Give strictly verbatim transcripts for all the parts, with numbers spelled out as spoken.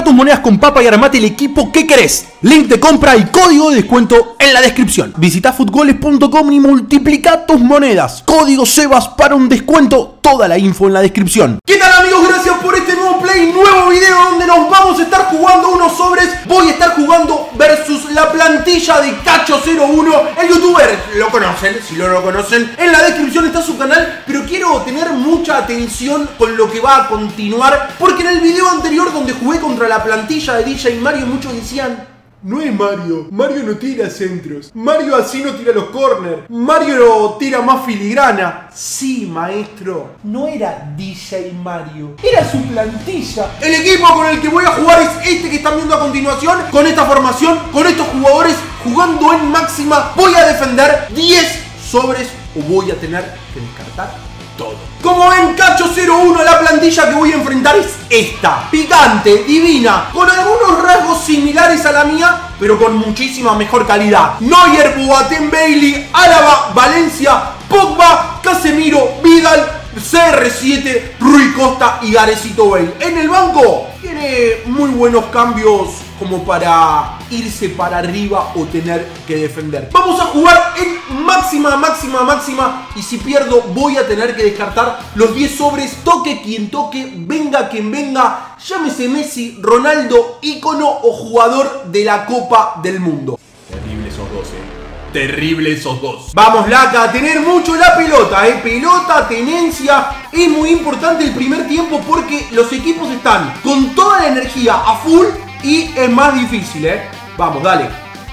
Compra tus monedas con Papa y armate el equipo que querés. Link de compra y código de descuento en la descripción. Visita futgoles punto com y multiplica tus monedas. Código Sebas para un descuento. Toda la info en la descripción. ¿Qué tal, amigos? Gracias por este nuevo play, nuevo video donde nos vamos a estar jugando unos sobres. Voy a estar jugando versus la plantilla de Cacho cero uno, el youtuber. Lo conocen, si no lo conocen, en la descripción está su canal. Pero quiero tener mucha atención con lo que va a continuar, porque en el video anterior donde jugué contra la plantilla de D J y Mario, muchos decían: no es Mario, Mario no tira centros, Mario así no tira los corners, Mario no tira más filigrana. Sí, maestro, no era D J Mario, era su plantilla. El equipo con el que voy a jugar es este que están viendo a continuación. Con esta formación, con estos jugadores, jugando en máxima, voy a defender diez sobres o voy a tener que descartar todo. Como ven, Cacho cero uno, la plantilla que voy a enfrentar es esta. Picante, divina, con algunos rasgos similares a la mía, pero con muchísima mejor calidad. Neuer, Boateng, Bailey, Álava, Valencia, Pogba, Casemiro, Vidal, C R siete, Rui Costa y Gareth Bale. En el banco tiene muy buenos cambios como para irse para arriba o tener que defender. Vamos a jugar en máxima, máxima, máxima. Y si pierdo voy a tener que descartar los diez sobres. Toque quien toque, venga quien venga, llámese Messi, Ronaldo, ícono o jugador de la Copa del Mundo. Terrible esos dos, eh. Terrible esos dos. Vamos, Laca, a tener mucho la pelota, eh. Pelota, tenencia. Es muy importante el primer tiempo porque los equipos están con toda la energía a full y es más difícil, eh. Vamos, dale.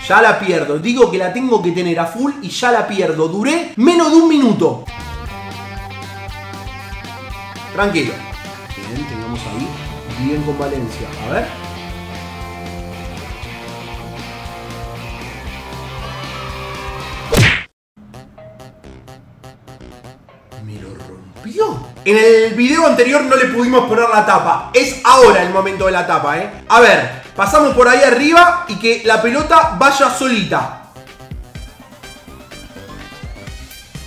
Ya la pierdo. Digo que la tengo que tener a full y ya la pierdo. Duré menos de un minuto. Tranquilo. Bien, tengamos ahí. Bien con Valencia. A ver. Me lo rompió. En el video anterior no le pudimos poner la tapa. Es ahora el momento de la tapa, eh. A ver. Pasamos por ahí arriba y que la pelota vaya solita.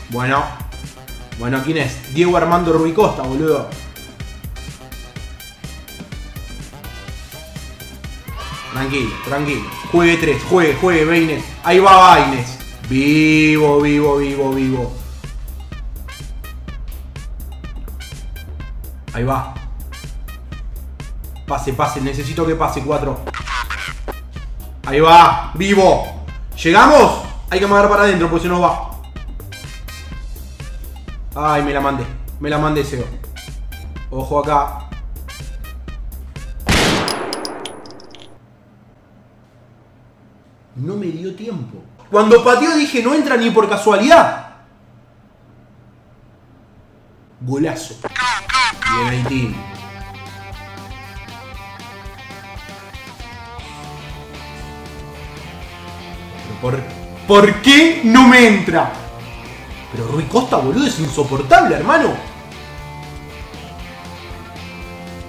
Bueno. Bueno, ¿quién es? Diego Armando Rubicosta, boludo. Tranquilo, tranquilo. Juegue tres, juegue, juegue, Baines. Ahí va Baines. Vivo, vivo, vivo, vivo. Ahí va. Pase, pase, necesito que pase, cuatro. Ahí va, vivo. ¿Llegamos? Hay que mandar para adentro, pues se nos va. Ay, me la mandé. Me la mandé, Seo. Ojo acá. No me dio tiempo. Cuando pateó dije, no entra ni por casualidad. Golazo. Bien, Haití. ¿Por, ¿Por qué no me entra? Pero Rui Costa, boludo, es insoportable, hermano.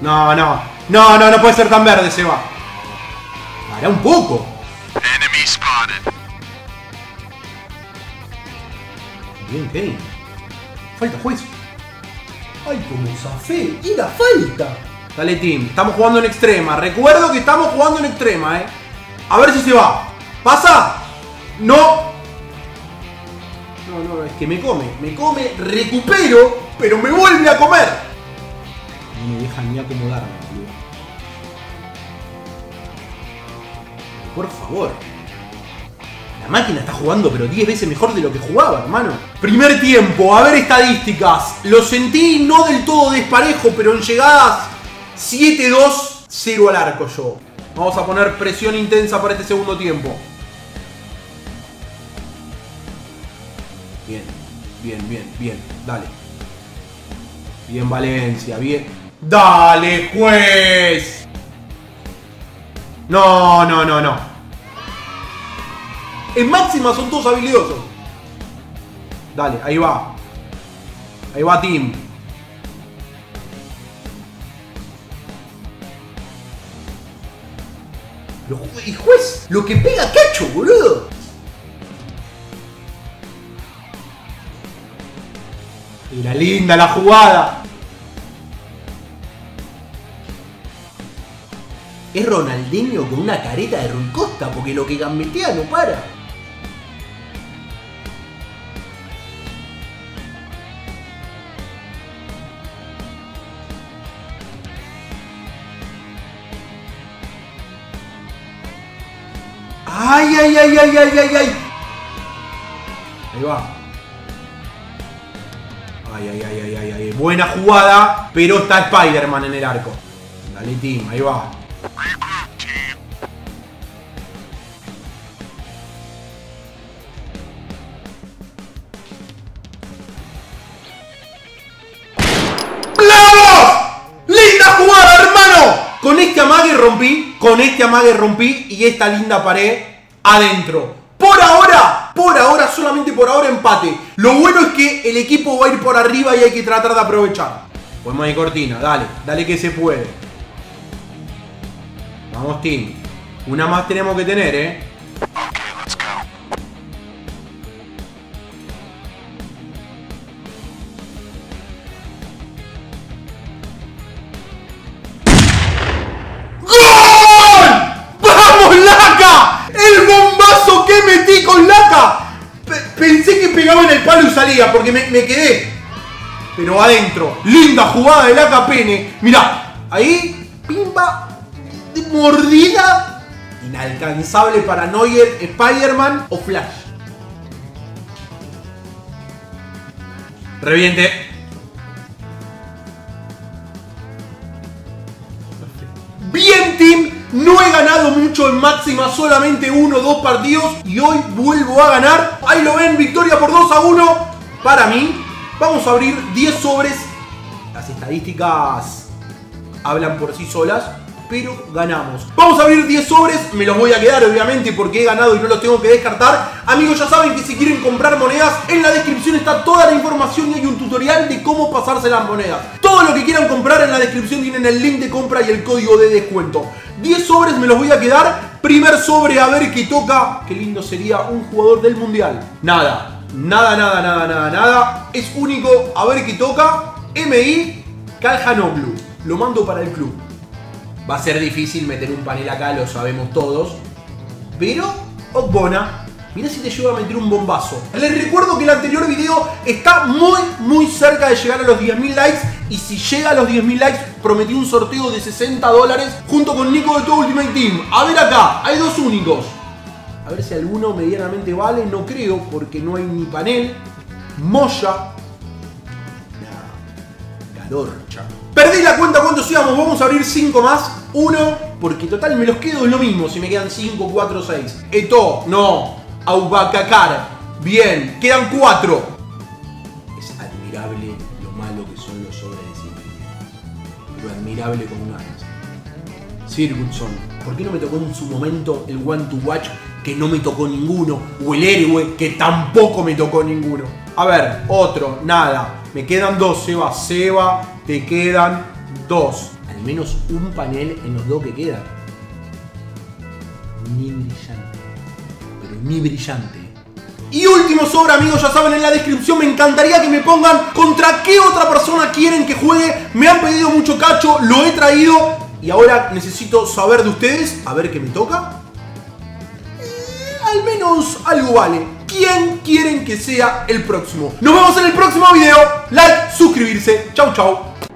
No, no. No, no, no puede ser tan verde, Seba. Pará un poco. Bien, Kane. Falta, juez. Ay, como zafé. Y la falta. Dale, team. Estamos jugando en extrema. Recuerdo que estamos jugando en extrema, eh. A ver si se va. ¿Pasa? No. No, no, es que me come. Me come, recupero, pero me vuelve a comer. No me dejan ni acomodarme, tío. Por favor. La máquina está jugando, pero diez veces mejor de lo que jugaba, hermano. Primer tiempo, a ver estadísticas. Lo sentí no del todo desparejo, pero en llegadas siete dos, cero al arco yo. Vamos a poner presión intensa para este segundo tiempo. Bien, bien, bien, bien, dale. Bien, Valencia, bien. ¡Dale, juez! No, no, no, no. En máxima son todos habilidosos. Dale, ahí va. Ahí va, team. Y juez, lo que pega Cacho, boludo. Era linda la jugada. Es Ronaldinho con una careta de Rui Costa, porque lo que gambetea no para. ¡Ay, ay, ay, ay, ay, ay, ay! Ahí va. Ay, ay, ay, ay, ay, ay. Buena jugada, pero está Spider-Man en el arco. Dale, team, ahí va. Rompí, con este amague rompí y esta linda pared adentro. Por ahora, por ahora, solamente por ahora empate. Lo bueno es que el equipo va a ir por arriba y hay que tratar de aprovechar. Podemos ir cortina, dale, dale que se puede. Vamos, team. Una más tenemos que tener, eh. Porque me, me quedé, pero adentro. Linda jugada de la Capene. Mirá, ahí, pimba, mordida. Inalcanzable para Neuer, Spider-Man o Flash. Reviente. Bien, team. No he ganado mucho en máxima, solamente uno o dos partidos. Y hoy vuelvo a ganar. Ahí lo ven, victoria por dos a uno. Para mí, vamos a abrir diez sobres. Las estadísticas hablan por sí solas, pero ganamos. Vamos a abrir diez sobres, me los voy a quedar obviamente porque he ganado y no los tengo que descartar. Amigos, ya saben que si quieren comprar monedas, en la descripción está toda la información y hay un tutorial de cómo pasarse las monedas. Todo lo que quieran comprar, en la descripción tienen el link de compra y el código de descuento. diez sobres me los voy a quedar. Primer sobre, a ver qué toca. Qué lindo sería un jugador del mundial. Nada. Nada, nada, nada, nada, nada. Es único. A ver qué toca. M I Calhanoglu. Lo mando para el club. Va a ser difícil meter un panel acá, lo sabemos todos. Pero, Ogbona, mirá si te llevo a meter un bombazo. Les recuerdo que el anterior video está muy, muy cerca de llegar a los diez mil likes. Y si llega a los diez mil likes, prometí un sorteo de sesenta dólares junto con Nico de todo Ultimate Team. A ver acá, hay dos únicos. A ver si alguno medianamente vale. No creo, porque no hay ni panel. Moya. Nah, Galorcha. Perdí la cuenta cuántos íbamos. Vamos a abrir cinco más. uno, porque total me los quedo lo mismo. Si me quedan cinco, cuatro, seis. Eto, no. Aubacacar. Bien, quedan cuatro. Es admirable lo malo que son los sobres de cinco. Pero admirable como una vez. Sir Wilson, ¿por qué no me tocó en su momento el One to Watch? Que no me tocó ninguno. O el héroe, que tampoco me tocó ninguno. A ver, otro, nada. Me quedan dos, Seba, Seba. Te quedan dos. Al menos un panel en los dos que quedan. Ni brillante. Pero ni brillante. Y último sobre, amigos, ya saben, en la descripción me encantaría que me pongan contra qué otra persona quieren que juegue. Me han pedido mucho cacho, lo he traído. Y ahora necesito saber de ustedes. A ver qué me toca. Al menos algo vale. ¿Quién quieren que sea el próximo? Nos vemos en el próximo video. Like, suscribirse. Chau, chau.